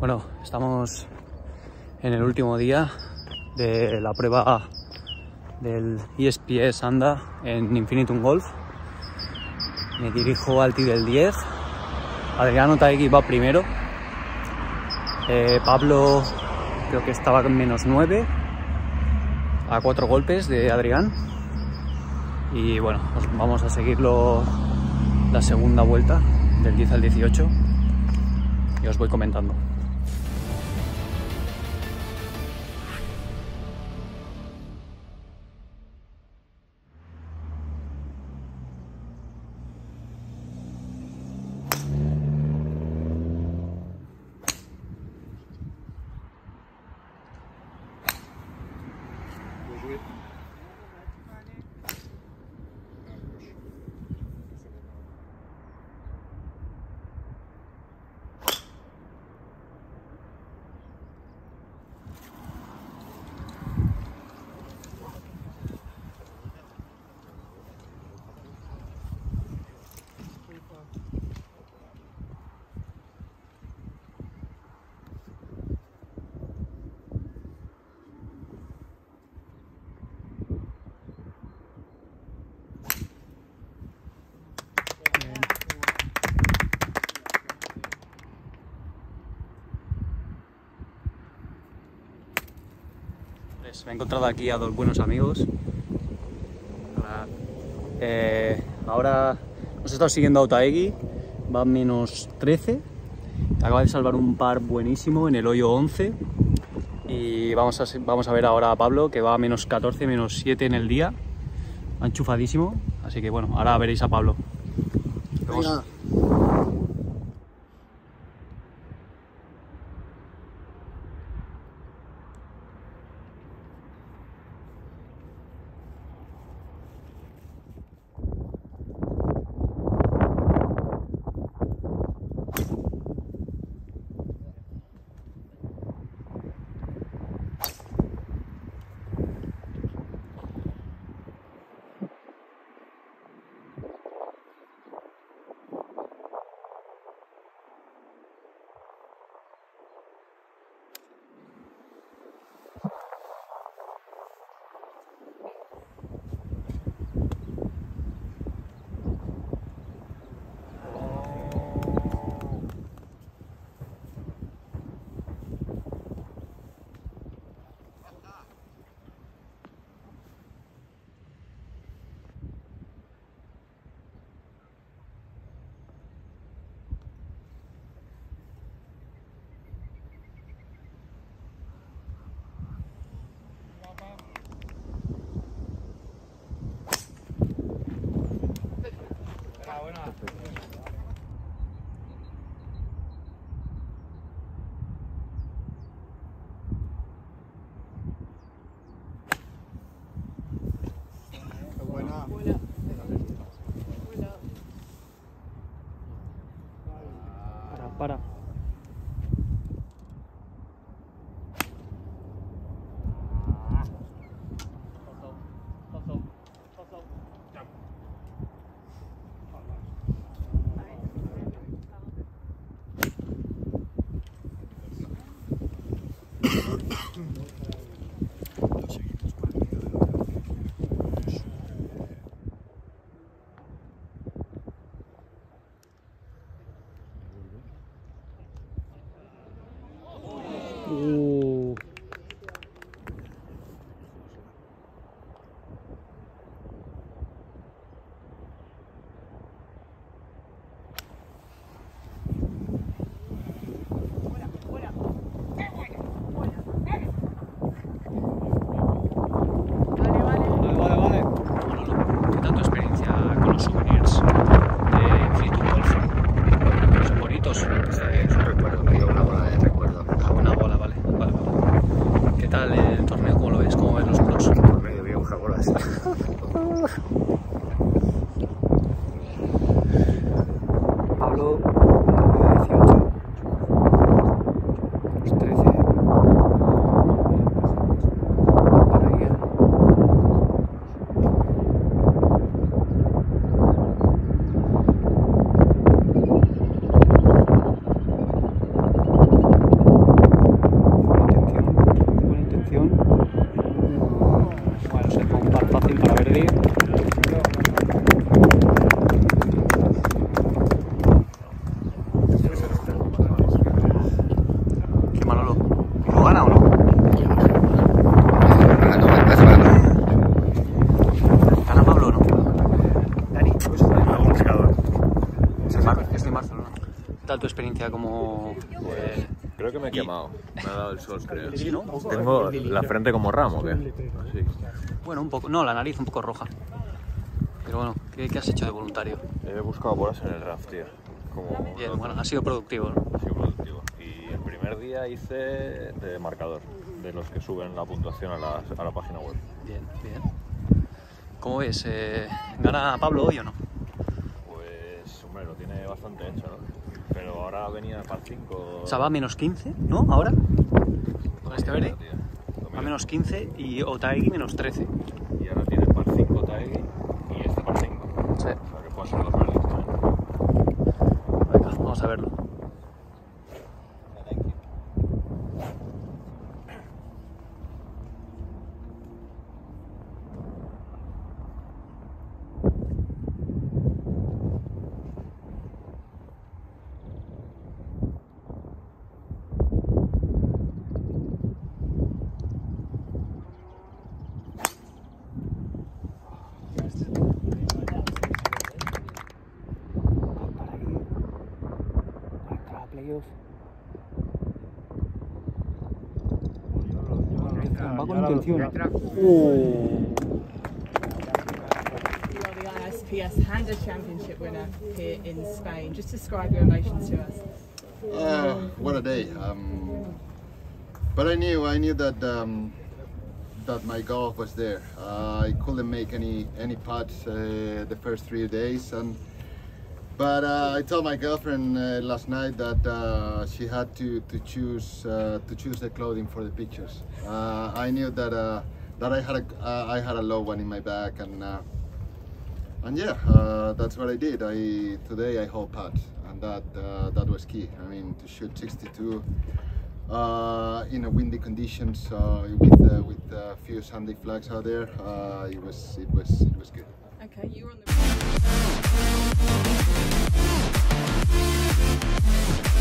Bueno, estamos en el último día de la prueba del ISPS Handa en Infinitum Golf. Me dirijo al tee del 10. Adrián Otaegui va primero. Pablo creo que estaba con menos 9, a 4 golpes de Adrián. Y bueno, pues vamos a seguirlo la segunda vuelta, del 10 al 18. Y os voy comentando. Me he encontrado aquí a dos buenos amigos. Ahora nos he estado siguiendo a Otaegui, va menos 13, acaba de salvar un par buenísimo en el hoyo 11, y vamos a ver ahora a Pablo, que va a menos 14, menos 7 en el día, va enchufadísimo, así que bueno, ahora veréis a Pablo. tu experiencia como...? Pues, creo que me he quemado. Me ha dado el sol, creo. Sí, ¿no? Tengo la frente como ramo, ¿qué? Así. Bueno, un poco... No, la nariz un poco roja. Pero bueno, ¿qué has hecho de voluntario? He buscado bolas en el raft, tío. Como... Bien, bueno, ha sido productivo, ¿no? Ha sido productivo. Y el primer día hice de marcador, de los que suben la puntuación a la página web. Bien, bien. ¿Cómo ves? ¿Gana Pablo hoy o no? Pues, hombre, lo tiene bastante hecho, ¿no? Pero ahora venía para el 5... O sea, va a menos 15, ¿no? ¿Ahora? Con este verde. Va a menos 15 y Otaegui menos 13. Y ahora tiene par 5 Otaegui y este par 5. Sí. O sea, que puede ser los verdes también. Venga, vamos a verlo. Va con intención. ISPS Handa Championship winner here in Spain. Just describe your emotions to us. What a day! But I knew that that my golf was there. I couldn't make any putts the first 3 days, but I told my girlfriend last night that she had to choose the clothing for the pictures. I knew that I had a low one in my bag, and that's what I did. Today I hole putts, and that was key. I mean, to shoot 62 in a windy conditions with a few Sunday flags out there, it was good. Okay, you were on the